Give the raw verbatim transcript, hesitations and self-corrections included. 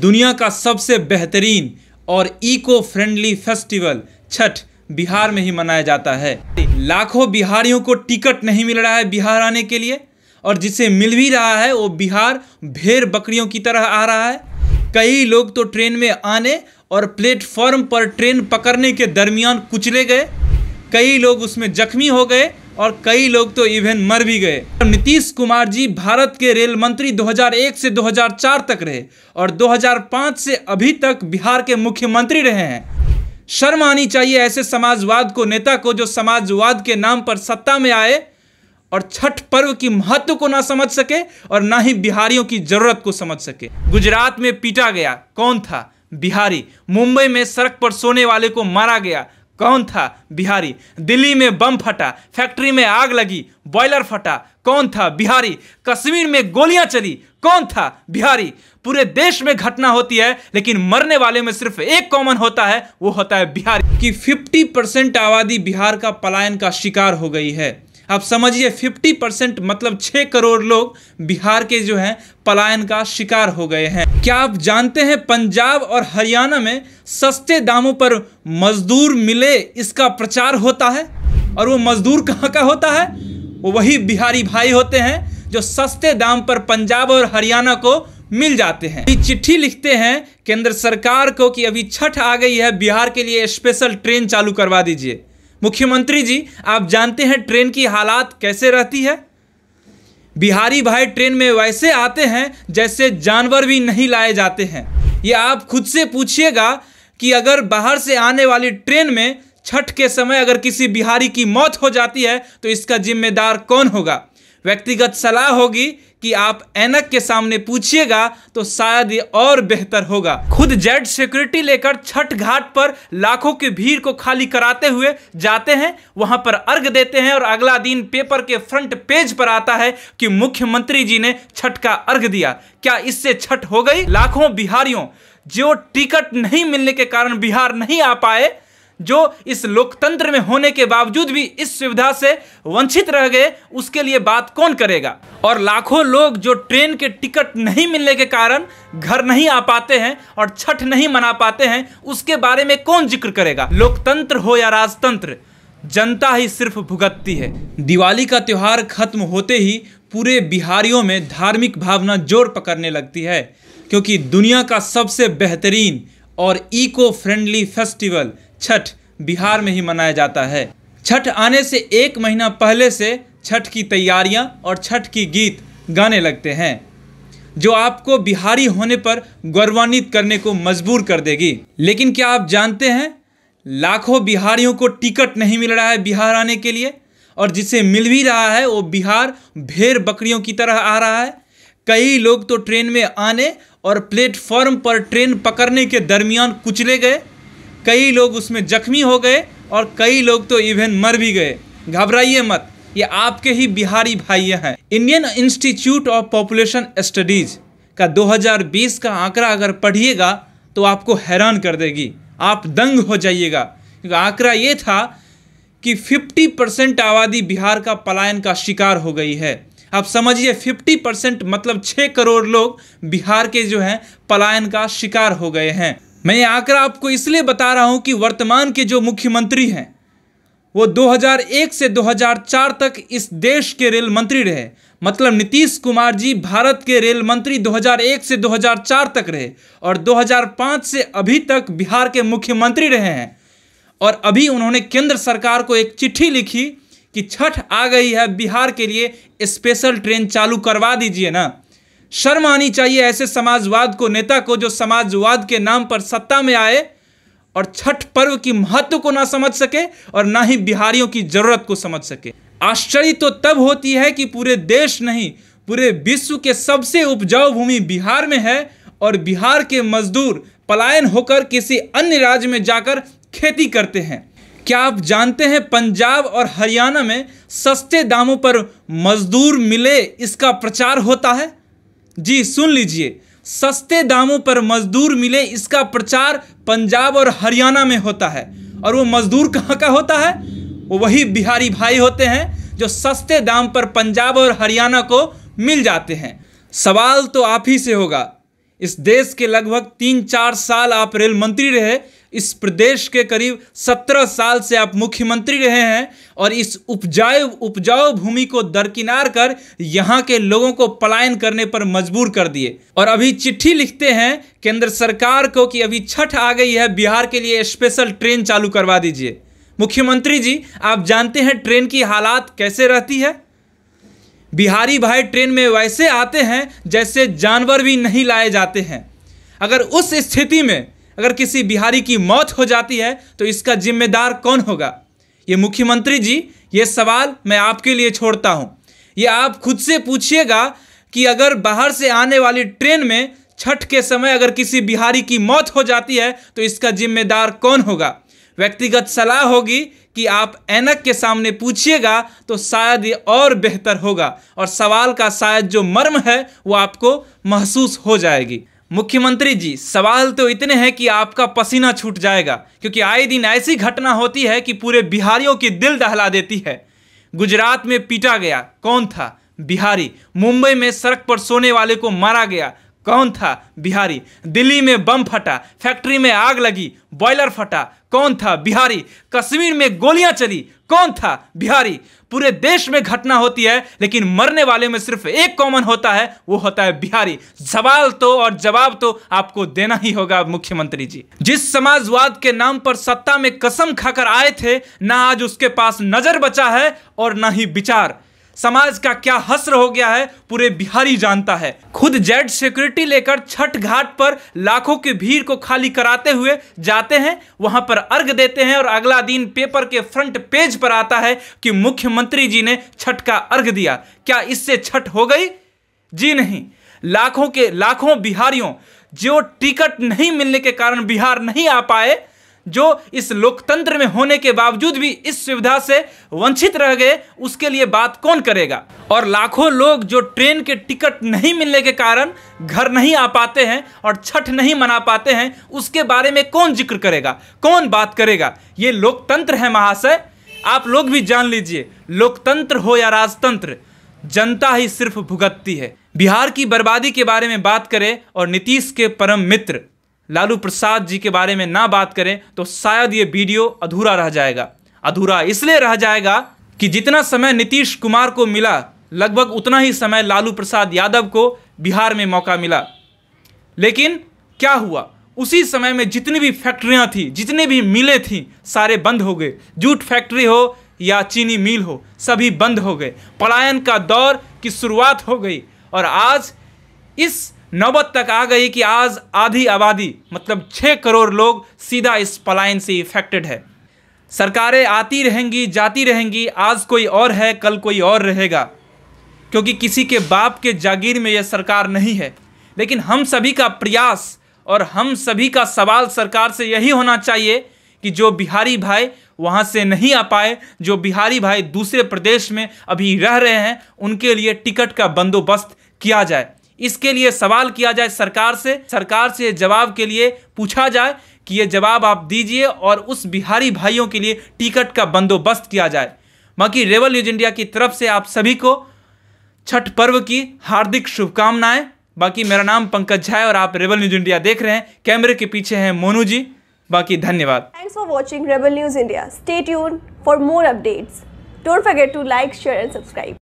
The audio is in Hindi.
दुनिया का सबसे बेहतरीन और eco friendly festival Chhath Bihar में ही मनाया जाता है। लाखों बिहारियों को टिकट नहीं मिल रहा है बिहार आने के लिए, और जिसे मिल भी रहा है वो बिहार भेड़ बकरियों की तरह आ रहा है। कई लोग तो ट्रेन में आने और प्लेटफॉर्म पर ट्रेन पकड़ने के दरमियान कुचले गए, कई लोग उसमें जख्मी हो गए और कई लोग तो इवन मर भी गए। नीतीश कुमार जी भारत के रेल मंत्री दो हज़ार एक से दो हज़ार चार तक रहे और दो हज़ार पाँच से अभी तक बिहार के मुख्यमंत्री रहे हैं। शर्म आनी चाहिए ऐसे समाजवाद को, नेता को जो समाजवाद के नाम पर सत्ता में आए और छठ पर्व की महत्व को ना समझ सके और ना ही बिहारियों की जरूरत को समझ सके। गुजरात में पीटा गया, कौन था? बिहारी। मुंबई में सड़क पर सोने वाले को मारा गया, कौन था? बिहारी। दिल्ली में बम फटा, फैक्ट्री में आग लगी, बॉयलर फटा, कौन था? बिहारी। कश्मीर में गोलियां चली, कौन था? बिहारी। पूरे देश में घटना होती है लेकिन मरने वाले में सिर्फ एक कॉमन होता है, वो होता है बिहारी। कि पचास परसेंट आबादी बिहार का पलायन का शिकार हो गई है। आप समझिए पचास परसेंट मतलब छह करोड़ लोग बिहार के जो हैं पलायन का शिकार हो गए हैं। क्या आप जानते हैं पंजाब और हरियाणा में सस्ते दामों पर मजदूर मिले, इसका प्रचार होता है। और वो मजदूर कहाँ का होता है? वो वही बिहारी भाई होते हैं जो सस्ते दाम पर पंजाब और हरियाणा को मिल जाते हैं। चिट्ठी लिखते हैं केंद्र सरकार को कि अभी छठ आ गई है, बिहार के लिए स्पेशल ट्रेन चालू करवा दीजिए। मुख्यमंत्री जी, आप जानते हैं ट्रेन की हालात कैसे रहती है। बिहारी भाई ट्रेन में वैसे आते हैं जैसे जानवर भी नहीं लाए जाते हैं। ये आप खुद से पूछिएगा कि अगर बाहर से आने वाली ट्रेन में छठ के समय अगर किसी बिहारी की मौत हो जाती है तो इसका जिम्मेदार कौन होगा। व्यक्तिगत सलाह होगी कि आप ऐनक के सामने पूछिएगा तो शायद ये और बेहतर होगा। खुद जेड सिक्योरिटी लेकर छठ घाट पर लाखों की भीड़ को खाली कराते हुए जाते हैं, वहां पर अर्घ देते हैं और अगला दिन पेपर के फ्रंट पेज पर आता है कि मुख्यमंत्री जी ने छठ का अर्घ दिया। क्या इससे छठ हो गई? लाखों बिहारियों जो टिकट नहीं मिलने के कारण बिहार नहीं आ पाए, जो इस लोकतंत्र में होने के बावजूद भी इस सुविधा से वंचित रह गए, उसके लिए बात कौन करेगा। और लाखों लोग जो ट्रेन के टिकट नहीं मिलने के कारण घर नहीं आ पाते हैं और छठ नहीं मना पाते हैं, उसके बारे में कौन जिक्र करेगा। लोकतंत्र हो या राजतंत्र, जनता ही सिर्फ भुगतती है। दिवाली का त्यौहार खत्म होते ही पूरे बिहारियों में धार्मिक भावना जोर पकड़ने लगती है, क्योंकि दुनिया का सबसे बेहतरीन और eco friendly festival Chhath Bihar में ही मनाया जाता है। छठ आने से एक महीना पहले से छठ की तैयारियां और छठ की गीत गाने लगते हैं, जो आपको बिहारी होने पर गौरवान्वित करने को मजबूर कर देगी। लेकिन क्या आप जानते हैं लाखों बिहारियों को टिकट नहीं मिल रहा है बिहार आने के लिए, और जिसे मिल भी रहा है वो बिहार भेड़ बकरियों की तरह आ रहा है। कई लोग तो ट्रेन में आने और प्लेटफॉर्म पर ट्रेन पकड़ने के दरमियान कुचले गए, कई लोग उसमें जख्मी हो गए और कई लोग तो इवन मर भी गए। घबराइए मत, ये आपके ही बिहारी भाई हैं। Indian institute of population studies का दो हज़ार बीस का आंकड़ा अगर पढ़िएगा तो आपको हैरान कर देगी, आप दंग हो जाइएगा। आंकड़ा ये था कि पचास परसेंट आबादी बिहार का पलायन का शिकार हो गई है। आप समझिए पचास परसेंट मतलब छह करोड़ लोग बिहार के जो हैं पलायन का शिकार हो गए हैं। मैं आंकड़ा आपको इसलिए बता रहा हूं कि वर्तमान के जो मुख्यमंत्री हैं वो दो हज़ार एक से दो हज़ार चार तक इस देश के रेल मंत्री रहे। मतलब नीतीश कुमार जी भारत के रेल मंत्री दो हज़ार एक से दो हज़ार चार तक रहे और दो हज़ार पाँच से अभी तक बिहार के मुख्यमंत्री रहे हैं। और अभी उन्होंने केंद्र सरकार को एक चिट्ठी लिखी कि छठ आ गई है, बिहार के लिए स्पेशल ट्रेन चालू करवा दीजिए ना। शर्म आनी चाहिए ऐसे समाजवाद को, नेता को जो समाजवाद के नाम पर सत्ता में आए और छठ पर्व की महत्व को ना समझ सके और ना ही बिहारियों की जरूरत को समझ सके। आश्चर्य तो तब होती है कि पूरे देश नहीं पूरे विश्व के सबसे उपजाऊ भूमि बिहार में है और बिहार के मजदूर पलायन होकर किसी अन्य राज्य में जाकर खेती करते हैं। क्या आप जानते हैं पंजाब और हरियाणा में सस्ते दामों पर मजदूर मिले, इसका प्रचार होता है। जी सुन लीजिए, सस्ते दामों पर मजदूर मिले, इसका प्रचार पंजाब और हरियाणा में होता है। और वो मजदूर कहाँ का होता है? वो वही बिहारी भाई होते हैं जो सस्ते दाम पर पंजाब और हरियाणा को मिल जाते हैं। सवाल तो आप ही से होगा इस देश के लगभग तीन चार साल आप रेल मंत्री रहे, इस प्रदेश के करीब सत्रह साल से आप मुख्यमंत्री रहे हैं और इस उपजाऊ उपजाऊ भूमि को दरकिनार कर यहाँ के लोगों को पलायन करने पर मजबूर कर दिए। और अभी चिट्ठी लिखते हैं केंद्र सरकार को कि अभी छठ आ गई है, बिहार के लिए स्पेशल ट्रेन चालू करवा दीजिए। मुख्यमंत्री जी, आप जानते हैं ट्रेन की हालात कैसे रहती है। बिहारी भाई ट्रेन में वैसे आते हैं जैसे जानवर भी नहीं लाए जाते हैं। अगर उस स्थिति में अगर किसी बिहारी की मौत हो जाती है तो इसका जिम्मेदार कौन होगा? ये मुख्यमंत्री जी, ये सवाल मैं आपके लिए छोड़ता हूँ। ये आप खुद से पूछिएगा कि अगर बाहर से आने वाली ट्रेन में छठ के समय अगर किसी बिहारी की मौत हो जाती है तो इसका जिम्मेदार कौन होगा। व्यक्तिगत सलाह होगी कि आप ऐनक के सामने पूछिएगा तो शायद ये और बेहतर होगा और सवाल का शायद जो मर्म है वो आपको महसूस हो जाएगी। मुख्यमंत्री जी, सवाल तो इतने हैं कि आपका पसीना छूट जाएगा, क्योंकि आए दिन ऐसी घटना होती है कि पूरे बिहारियों की दिल दहला देती है। गुजरात में पीटा गया, कौन था? बिहारी। मुंबई में सड़क पर सोने वाले को मारा गया, कौन था? बिहारी। दिल्ली में बम फटा, फैक्ट्री में आग लगी, बॉयलर फटा, कौन था? बिहारी। कश्मीर में गोलियां चली, कौन था? बिहारी। पूरे देश में घटना होती है लेकिन मरने वाले में सिर्फ एक कॉमन होता है, वो होता है बिहारी। सवाल तो और जवाब तो आपको देना ही होगा मुख्यमंत्री जी। जिस समाजवाद के नाम पर सत्ता में कसम खाकर आए थे, ना आज उसके पास नजर बचा है और ना ही विचार। समाज का क्या हश्र हो गया है पूरे बिहारी जानता है। खुद जेड सिक्योरिटी लेकर छठ घाट पर लाखों की भीड़ को खाली कराते हुए जाते हैं, वहां पर अर्घ देते हैं और अगला दिन पेपर के फ्रंट पेज पर आता है कि मुख्यमंत्री जी ने छठ का अर्घ दिया। क्या इससे छठ हो गई? जी नहीं। लाखों के लाखों बिहारियों जो टिकट नहीं मिलने के कारण बिहार नहीं आ पाए, जो इस लोकतंत्र में होने के बावजूद भी इस सुविधा से वंचित रह गए, उसके लिए बात कौन करेगा। और लाखों लोग जो ट्रेन के टिकट नहीं मिलने के कारण घर नहीं आ पाते हैं और छठ नहीं मना पाते हैं, उसके बारे में कौन जिक्र करेगा, कौन बात करेगा। ये लोकतंत्र है महाशय। आप लोग भी जान लीजिए, लोकतंत्र हो या राजतंत्र, जनता ही सिर्फ भुगतती है। बिहार की बर्बादी के बारे में बात करें और नीतीश के परम मित्र लालू प्रसाद जी के बारे में ना बात करें तो शायद ये वीडियो अधूरा रह जाएगा। अधूरा इसलिए रह जाएगा कि जितना समय नीतीश कुमार को मिला, लगभग उतना ही समय लालू प्रसाद यादव को बिहार में मौका मिला। लेकिन क्या हुआ, उसी समय में जितनी भी फैक्ट्रियां थी, जितने भी मिलें थीं, सारे बंद हो गए। जूट फैक्ट्री हो या चीनी मिल हो, सभी बंद हो गए। पलायन का दौर की शुरुआत हो गई और आज इस नौबत तक आ गई कि आज आधी आबादी, मतलब छः करोड़ लोग सीधा इस पलायन से इफेक्टेड है। सरकारें आती रहेंगी, जाती रहेंगी, आज कोई और है, कल कोई और रहेगा, क्योंकि किसी के बाप के जागीर में यह सरकार नहीं है। लेकिन हम सभी का प्रयास और हम सभी का सवाल सरकार से यही होना चाहिए कि जो बिहारी भाई वहाँ से नहीं आ पाए, जो बिहारी भाई दूसरे प्रदेश में अभी रह रहे हैं, उनके लिए टिकट का बंदोबस्त किया जाए। इसके लिए सवाल किया जाए सरकार से, सरकार से जवाब के लिए पूछा जाए कि ये जवाब आप दीजिए और उस बिहारी भाइयों के लिए टिकट का बंदोबस्त किया जाए। बाकी रेबल न्यूज इंडिया की तरफ से आप सभी को छठ पर्व की हार्दिक शुभकामनाएं। बाकी मेरा नाम पंकज झा है और आप रेबल न्यूज इंडिया देख रहे हैं। कैमरे के पीछे हैं मोनू जी। बाकी धन्यवाद। Thanks for watching rebel news India. Stay tuned for more updates. Don't forget to like, share and subscribe.